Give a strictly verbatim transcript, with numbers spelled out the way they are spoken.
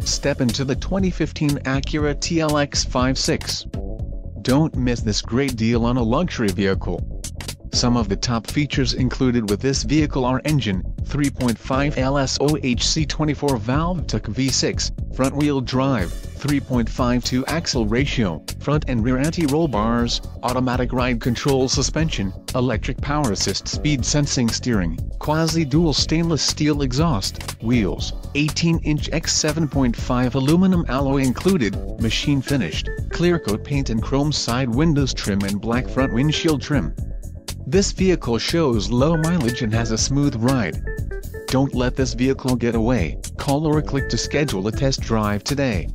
Step into the twenty fifteen Acura T L X five six. Don't miss this great deal on a luxury vehicle. Some of the top features included with this vehicle are engine, three point five liter O H C twenty-four valve T C V six, front-wheel drive, three point five to axle ratio, front and rear anti-roll bars, automatic ride control suspension, electric power assist speed sensing steering, quasi-dual stainless steel exhaust, wheels, eighteen inch by seven point five aluminum alloy included, machine finished, clear coat paint and chrome side windows trim and black front windshield trim. This vehicle shows low mileage and has a smooth ride. Don't let this vehicle get away. Call or click to schedule a test drive today.